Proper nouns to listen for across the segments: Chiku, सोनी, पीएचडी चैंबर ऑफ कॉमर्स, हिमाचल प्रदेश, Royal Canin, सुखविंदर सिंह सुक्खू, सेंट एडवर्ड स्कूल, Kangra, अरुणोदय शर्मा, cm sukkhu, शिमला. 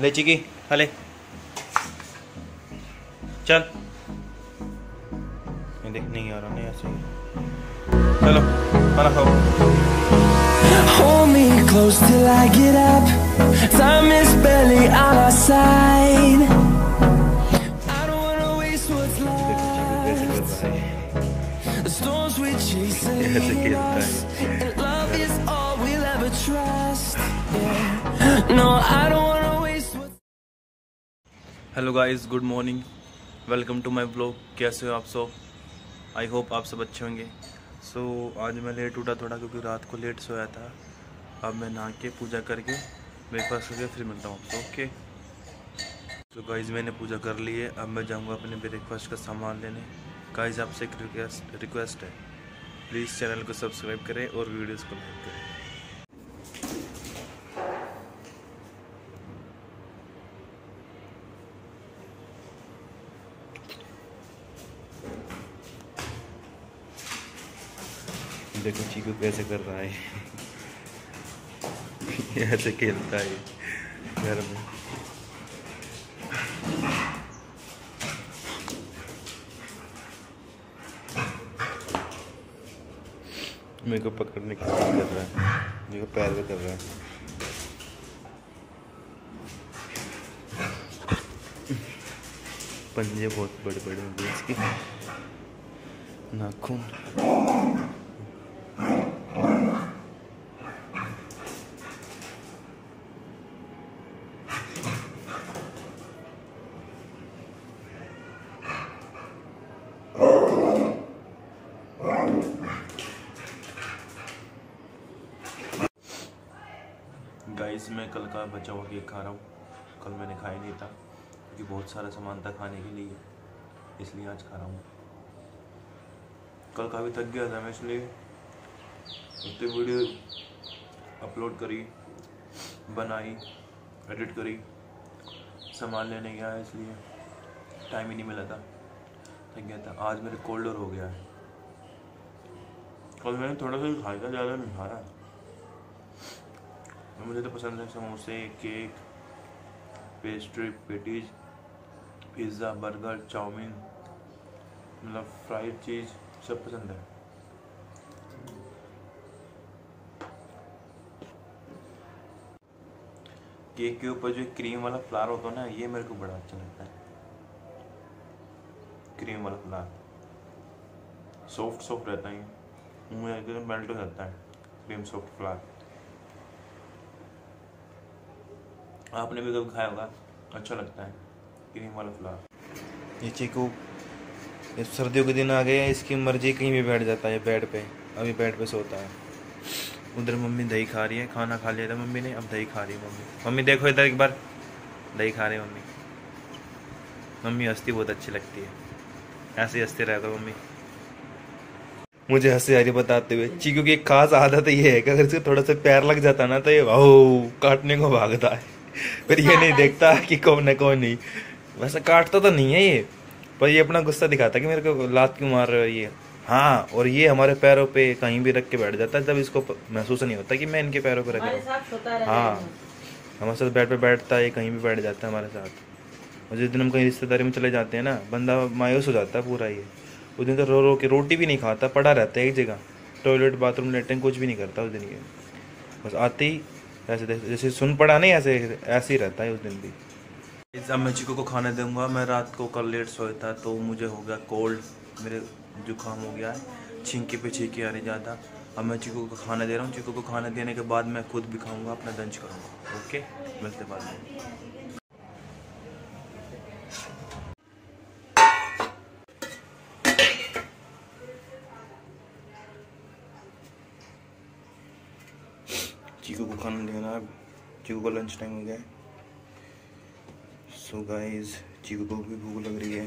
ले चिकी हले चल, मैं देख नहीं आ रहा, नहीं ऐसे ही चलो खाना खाओ। Hold me close till I get up, time is barely on our side, I don't wanna waste what's left, the storms we chase lead us, and love is all we'll ever trust, yeah. No, I don't wanna waste what's left। Hello guys, good morning, welcome to my blog. कैसे हो आप सब? I hope आप सब अच्छे होंगे। सो आज मैं लेट उठा थोड़ा क्योंकि रात को लेट सोया था। अब मैं नहा के पूजा करके ब्रेकफास्ट करके फिर मिलता हूँ आपसे, ओके। तो गाइज़ मैंने पूजा कर ली है, अब मैं जाऊँगा अपने ब्रेकफास्ट का सामान लेने। गाइज़ आपसे एक रिक्वेस्ट है, प्लीज़ चैनल को सब्सक्राइब करें और वीडियोज़ को लाइक करें। देखो चीकू कैसे कर रहा है, ऐसे खेलता है घर में। मेरे को पकड़ने की कोशिश कर रहा है, मेरे को पैर में कर रहा है। पंजे बहुत बड़े बड़े हैं इसके, नाखून। गाइस मैं कल का बचा हुआ केक खा रहा हूँ, कल मैंने खाया नहीं था क्योंकि बहुत सारा सामान था खाने के लिए, इसलिए आज खा रहा हूँ। कल काफ़ी थक गया था मैं, इसलिए उतनी वीडियो अपलोड करी, बनाई, एडिट करी, सामान लेने गया, इसलिए टाइम ही नहीं मिला था, थक गया था। आज मेरे कोल्ड हो गया है, कल मैंने थोड़ा सा ही खाया था, ज़्यादा नहीं खाया। मुझे तो पसंद है समोसे, cake, pastry, patties, pizza, burger, chow mein, मतलब फ्राइड चीज़ सब पसंद है। केक के ऊपर जो क्रीम वाला फ्लावर होता है ना, ये मेरे को बड़ा अच्छा लगता है। क्रीम वाला फ्लावर सॉफ्ट सॉफ्ट रहता है, मुँह एकदम मेल्ट हो जाता है। क्रीम सॉफ्ट फ्लावर आपने भी कभी खाया होगा, अच्छा लगता है क्रीम वाला फ्लावर। ये चीकू सर्दियों के दिन आ गए, इसकी मर्जी कहीं भी बैठ जाता है। बेड पे, अभी बेड पे सोता है। उधर मम्मी दही खा रही है, खाना खा लिया था मम्मी ने, अब दही खा रही है मम्मी। मम्मी देखो इधर एक बार, दही खा रही है मम्मी। मम्मी हंसती बहुत अच्छी लगती है, ऐसे हंसते रहता है मम्मी। मुझे हंसी आ रही बताते हुए। चीकू की एक खास आदत ये है कि अगर इसको थोड़ा सा पैर लग जाता ना तो ये वाओ काटने को भागता है, पर ये नहीं देखता कि कौन है कौन नहीं। वैसे काटता तो नहीं है ये, पर ये अपना गुस्सा दिखाता कि मेरे को लात क्यों मार रहे हो ये। हाँ, और ये हमारे पैरों पे कहीं भी रख के बैठ जाता है, जब इसको महसूस नहीं होता कि मैं इनके पैरों पे रख रहा हूँ। हाँ, हमारे साथ बेड पे बैठता है, कहीं भी बैठ जाता है हमारे साथ। और जिस दिन हम कहीं रिश्तेदारी में चले जाते हैं ना, बंदा मायूस हो जाता है पूरा। ये उस दिन तो रो रो के रोटी भी नहीं खाता, पड़ा रहता है एक जगह, टॉयलेट बाथरूम लेटरिन कुछ भी नहीं करता उस दिन। ये बस आते ही ऐसे जैसे सुन पड़ा नहीं, ऐसे ऐसे ही रहता है उस दिन भी। अब मैं चीकू को खाना दूंगा। मैं रात को कल लेट सोया था तो मुझे हो गया कोल्ड, मेरे जुकाम हो गया है, छींके पे छींके आ रही ज़्यादा। अब मैं चीकू को खाना दे रहा हूँ, चीकू को खाना देने के बाद मैं खुद भी खाऊंगा, अपना लंच करूँगा, ओके। मिलते बाद में। चीकू को खाना देना, अब चीकू का लंच टाइम हो गया है। सो गाइज चीकू को भी भूख लग रही है,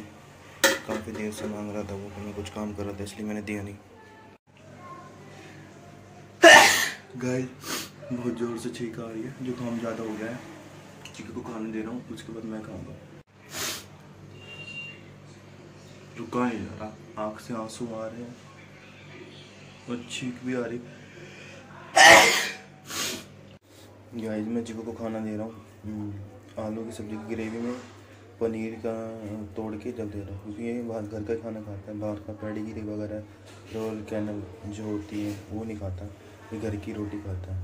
काफ़ी देर से मांग रहा था वो, मैं कुछ काम कर रहा था इसलिए मैंने दिया नहीं। गाइज बहुत ज़ोर से छींक आ रही है, जो काम ज़्यादा हो गया है। चीकू को खाना दे रहा हूँ, उसके बाद मैं खाऊंगा। रुका नहीं जा रहा, आँख से आंसू आ रहे हैं और छींक भी आ रही है। गाइस मैं चीकू को खाना दे रहा हूँ, आलू की सब्ज़ी की ग्रेवी में पनीर का तोड़ के जब दे रहा हूँ, क्योंकि ये बाहर घर का खाना खाता है। बाहर का पेडिग्री वगैरह रोल कैनल जो होती है वो नहीं खाता, ये घर की रोटी खाता है।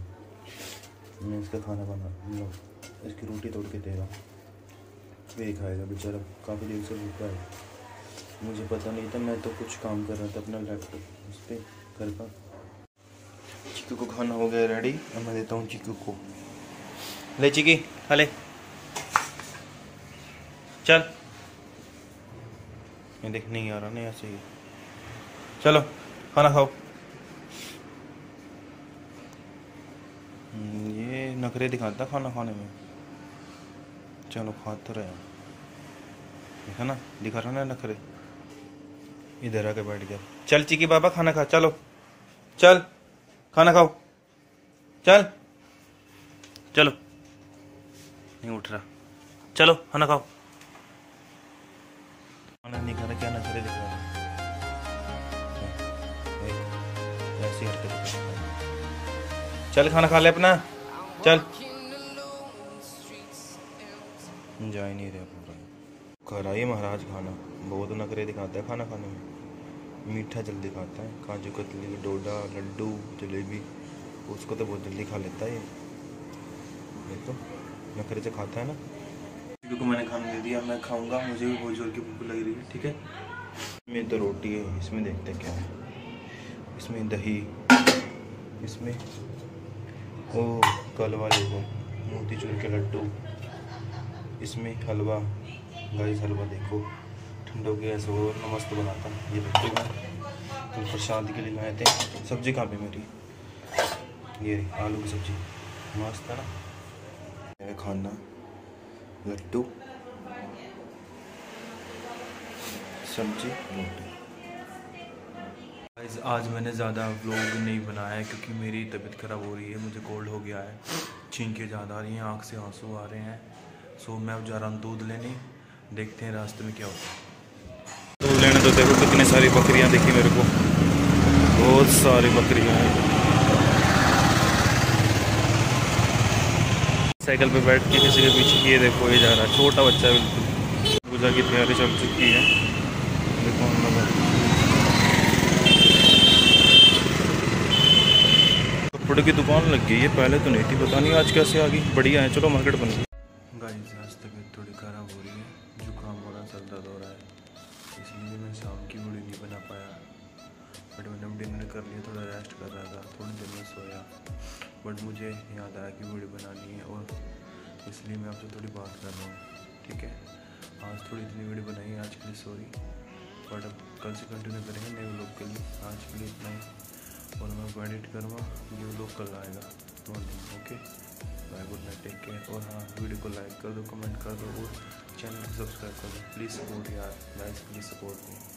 मैं इसका खाना बना, इसकी रोटी तोड़ के दे रहा हूँ, ये खाएगा बेचारा, काफ़ी देर से भूखा है। मुझे पता नहीं था, मैं तो कुछ काम कर रहा था अपना लैपटॉप उस पर घर का। चिकू को खाना हो गया रेडी, अब मैं देता हूँ चिकू को। ले चिकी खा ले, चल। मैं देख नहीं आ रहा ना, ऐसे ही चलो खाना खाओ। ये नखरे दिखाता खाना खाने में। चलो खा तो रहे, देखा ना, दिखा रहा ना नखरे। इधर आके बैठ गया। चल चिकी बाबा खाना खा, चलो चल खाना खाओ, चल चलो। नहीं उठ रहा, चलो खाना खाओ। खाना नहीं खा रहा, क्या नखरे दिख रहा है, ऐसे करते। चल खाना खा ले अपना, चल। जा ही नहीं रहा पूरा, खा रहा है महाराज खाना। बहुत नखरे दिखाता है खाना खाने में, मीठा जल्दी खाता है। काजू कतली, डोडा, लड्डू, जलेबी, उसको तो बहुत जल्दी खा लेता है। ये तो नखरे से खाता है ना। क्योंकि मैंने खाना दे दिया, मैं खाऊंगा, मुझे भी बहुत जोर की भूख लग रही है। ठीक है, इसमें तो रोटी है, इसमें देखते हैं क्या है। इसमें दही, इसमें ओ कल वाले वो मोतीचूर के लड्डू, इसमें हलवा। गाइस हलवा देखो, ठंडों के ऐसे और मस्त बनाता है। ये लड्डू तो प्रसाद के लिए लाए थे। सब्जी कहाँ पे मेरी, ये आलू की सब्जी मस्त है ना। मेरा खाना, लड्डू, सब्जी, रोटी। गाइस आज मैंने ज़्यादा व्लॉग नहीं बनाया है क्योंकि मेरी तबीयत ख़राब हो रही है, मुझे कोल्ड हो गया है, छींकें ज़्यादा आ रही हैं, आँख से आंसू आ रहे हैं। सो मैं अब जा रहा हूँ दूध लेने, देखते हैं रास्ते में क्या होता है। दूध लेने तो देखो कितनी सारी बकरियाँ देखी मेरे को, बहुत सारी बकरियाँ हैं। साइकिल पे बैठ के किसी के पीछे ये देखो, ये जा रहा है छोटा बच्चा, बिल्कुल। पूजा की तैयारी चल चुकी है, देखो हम लोग। कपड़े की दुकान लग गई है, पहले तो नहीं थी, पता नहीं आज कैसे आ गई। बढ़िया है, चलो मार्केट बन गई। गाइस आज तबीयत थोड़ी ख़राब हो रही है, जुकाम हो रहा है, सर दर्द हो रहा है, इसलिए मैं शाम की वीडियो नहीं बना पाया। बट मैंने डिनर कर लिया, थोड़ा रेस्ट कर रहा था, थोड़ी देर में सोया। बट मुझे याद आया कि वीडियो बनानी है और इसलिए मैं आपसे थोड़ी बात कर रहा हूँ। ठीक है, आज थोड़ी इतनी वीडियो बनाई है, आज के लिए सॉरी। बट अब कल से कंटिन्यू करेंगे नए व्लॉग के लिए, आज के लिए इतना ही। और मैं आपको एडिट करूँगा, ये व्लॉग कल आएगा morning. Okay, bye, good night, take care. और हाँ, वीडियो को लाइक कर दो, कमेंट कर दो और चैनल को सब्सक्राइब कर दो। प्लीज़ सपोर्ट यार, गाइस प्लीज़ सपोर्ट मी।